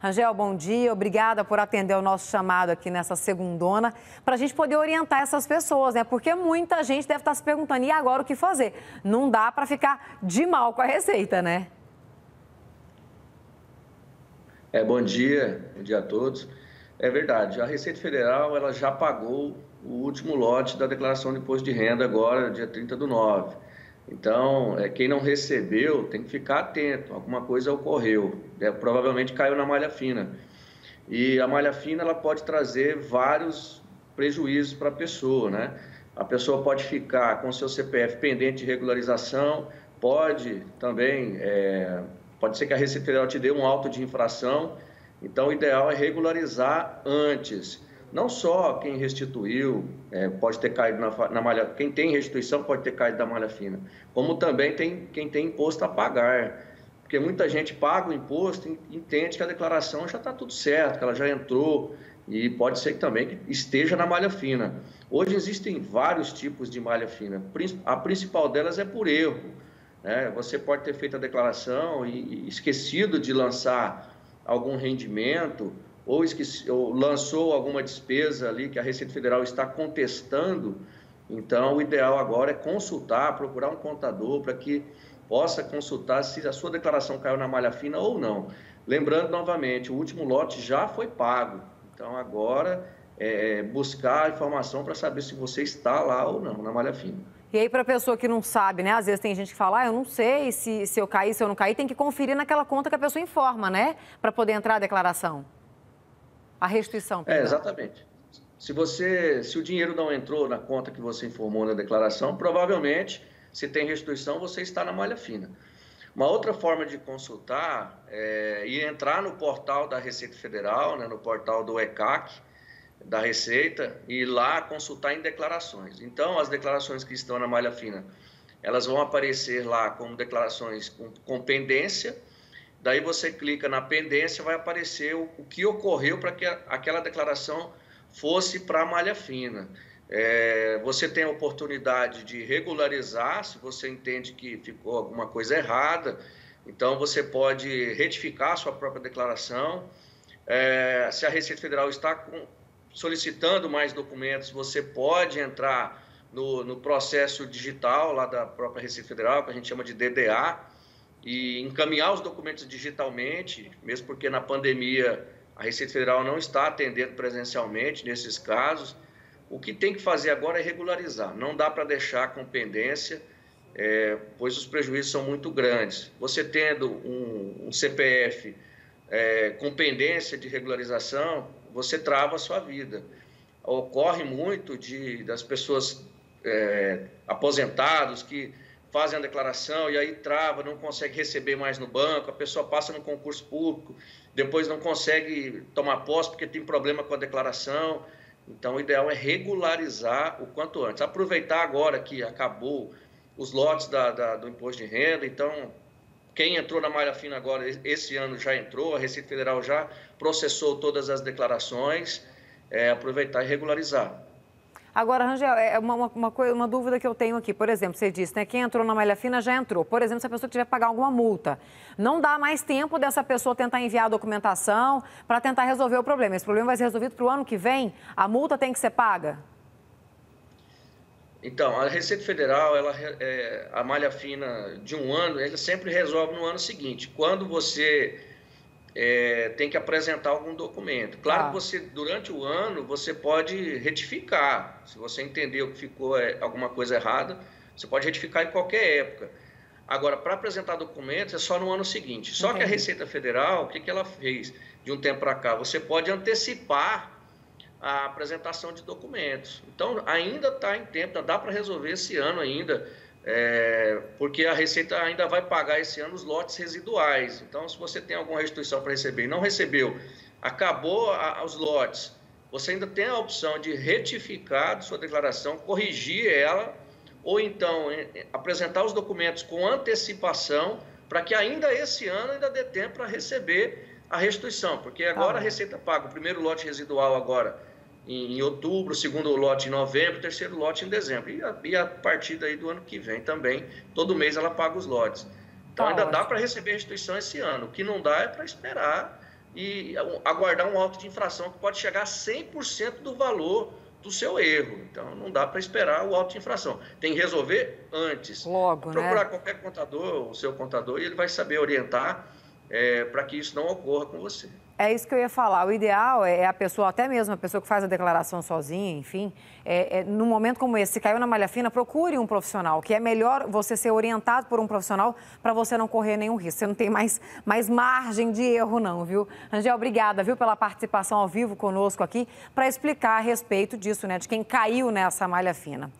Rangel, bom dia. Obrigada por atender o nosso chamado aqui nessa segundona, para a gente poder orientar essas pessoas, né? Porque muita gente deve estar se perguntando, e agora o que fazer? Não dá para ficar de mal com a receita, né? Bom dia a todos. É verdade, a Receita Federal ela já pagou o último lote da declaração de imposto de renda agora, dia 30/9. Então, quem não recebeu tem que ficar atento, alguma coisa ocorreu, provavelmente caiu na malha fina. E a malha fina ela pode trazer vários prejuízos para a pessoa, né? A pessoa pode ficar com seu CPF pendente de regularização, pode também, pode ser que a Receita Federal te dê um auto de infração. Então, o ideal é regularizar antes. Não só quem restituiu pode ter caído na malha... Quem tem restituição pode ter caído da malha fina, como também quem tem imposto a pagar. Porque muita gente paga o imposto e entende que a declaração já está tudo certo, que ela já entrou e pode ser também que esteja na malha fina. Hoje existem vários tipos de malha fina. A principal delas é por erro. Né? Você pode ter feito a declaração e esquecido de lançar algum rendimento ou lançou alguma despesa ali que a Receita Federal está contestando. Então, o ideal agora é consultar, procurar um contador para que possa consultar se a sua declaração caiu na malha fina ou não. Lembrando novamente, o último lote já foi pago. Então, agora é buscar a informação para saber se você está lá ou não na malha fina. E aí, para a pessoa que não sabe, né? Às vezes tem gente que fala, eu não sei se eu caí, se eu não caí, tem que conferir naquela conta que a pessoa informa, né? Para poder entrar a declaração. A restituição. Exatamente. Se o dinheiro não entrou na conta que você informou na declaração, provavelmente, se tem restituição, você está na malha fina. Uma outra forma de consultar é entrar no portal da Receita Federal, né? No portal do ECAC, da Receita, e lá consultar em declarações. Então, as declarações que estão na malha fina, elas vão aparecer lá como declarações com pendência. Daí você clica na pendência, vai aparecer o que ocorreu para que aquela declaração fosse para a malha fina. Você tem a oportunidade de regularizar, se você entende que ficou alguma coisa errada. Então, você pode retificar a sua própria declaração. Se a Receita Federal está solicitando mais documentos, você pode entrar no processo digital lá da própria Receita Federal, que a gente chama de DDA, e encaminhar os documentos digitalmente, mesmo porque na pandemia a Receita Federal não está atendendo presencialmente nesses casos. O que tem que fazer agora é regularizar, não dá para deixar com pendência, pois os prejuízos são muito grandes. Você tendo um CPF com pendência de regularização, você trava a sua vida. Ocorre muito das pessoas aposentadas que fazem a declaração e aí trava, não consegue receber mais no banco, a pessoa passa no concurso público, depois não consegue tomar posse porque tem problema com a declaração. Então, o ideal é regularizar o quanto antes. Aproveitar agora que acabou os lotes do imposto de renda, então... Quem entrou na malha fina agora, esse ano já entrou, a Receita Federal já processou todas as declarações, aproveitar e regularizar. Agora, Rangel, uma dúvida que eu tenho aqui, por exemplo, você disse, né, quem entrou na malha fina já entrou. Por exemplo, se a pessoa tiver que pagar alguma multa, não dá mais tempo dessa pessoa tentar enviar a documentação para tentar resolver o problema. Esse problema vai ser resolvido para o ano que vem? A multa tem que ser paga? Então, a Receita Federal, a malha fina de um ano, ela sempre resolve no ano seguinte, quando você tem que apresentar algum documento. Claro que você, durante o ano, você pode retificar. Se você entendeu que ficou alguma coisa errada, você pode retificar em qualquer época. Agora, para apresentar documentos, é só no ano seguinte. Só que a Receita Federal, o que ela fez de um tempo para cá? Você pode antecipar a apresentação de documentos. Então, ainda está em tempo, dá para resolver esse ano ainda, porque a Receita ainda vai pagar esse ano os lotes residuais. Então, se você tem alguma restituição para receber e não recebeu, acabou os lotes, você ainda tem a opção de retificar sua declaração, corrigir ela, ou então apresentar os documentos com antecipação, para que ainda esse ano ainda dê tempo para receber a restituição, porque agora a Receita paga o primeiro lote residual agora em outubro, o segundo lote em novembro, o terceiro lote em dezembro. E a partir daí do ano que vem também, todo mês ela paga os lotes. Então ainda dá para receber a restituição esse ano. O que não dá é para esperar e aguardar um auto de infração que pode chegar a 100% do valor do seu erro. Então, não dá para esperar o auto de infração. Tem que resolver antes. Logo, procurar, né, qualquer contador, o seu contador, e ele vai saber orientar para que isso não ocorra com você. É isso que eu ia falar. O ideal é a pessoa, até mesmo a pessoa que faz a declaração sozinha, enfim, num momento como esse, se caiu na malha fina, procure um profissional, que é melhor você ser orientado por um profissional para você não correr nenhum risco. Você não tem mais margem de erro não, viu? Rangel, obrigada, viu, pela participação ao vivo conosco aqui para explicar a respeito disso, né, de quem caiu nessa malha fina.